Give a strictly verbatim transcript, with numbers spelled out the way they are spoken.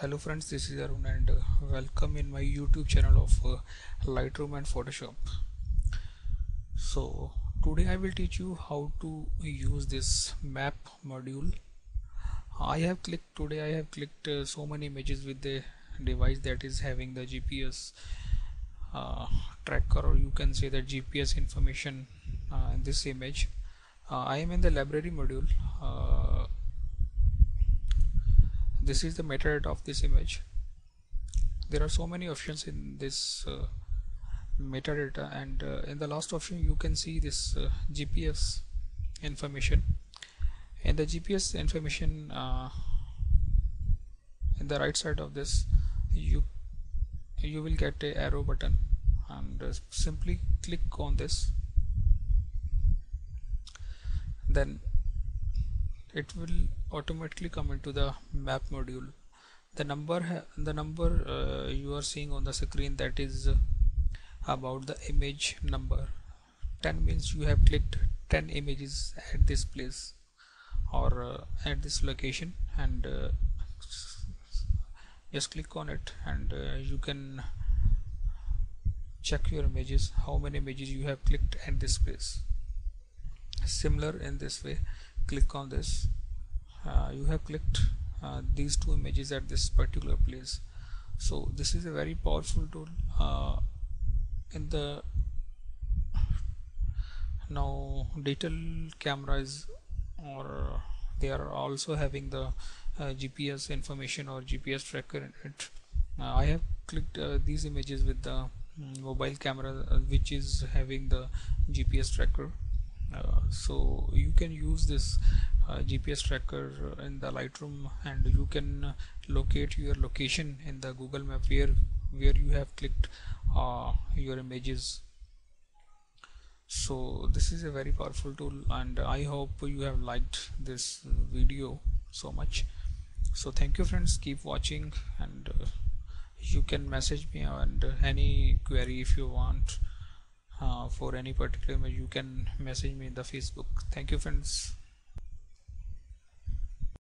Hello friends, this is Arun and uh, welcome in my YouTube channel of uh, Lightroom and Photoshop. So today I will teach you how to use this map module. I have clicked today I have clicked uh, so many images with the device that is having the G P S uh, tracker, or you can say that G P S information uh, in this image. uh, I am in the library module. uh, This is the metadata of this image. There are so many options in this uh, metadata, and uh, in the last option you can see this uh, G P S information. And the G P S information uh, in the right side of this, you you will get a arrow button, and uh, simply click on this. Then it will automatically come into the map module. The number the number uh, you are seeing on the screen, that is uh, about the image number. ten means you have clicked ten images at this place or uh, at this location, and uh, just click on it, and uh, you can check your images, how many images you have clicked at this place. Similar in this way, click on this. Uh, you have clicked uh, these two images at this particular place. So this is a very powerful tool. Uh, in the now digital cameras, or they are also having the uh, G P S information or G P S tracker in it. uh, I have clicked uh, these images with the mobile camera uh, which is having the G P S tracker. Uh, so you can use this uh, G P S tracker in the Lightroom, and you can locate your location in the Google Map where where you have clicked uh, your images. So this is a very powerful tool, and I hope you have liked this video so much. So thank you friends, keep watching, and uh, you can message me and uh, any query if you want. Uh, for any particular image, you can message me in the Facebook. Thank you friends.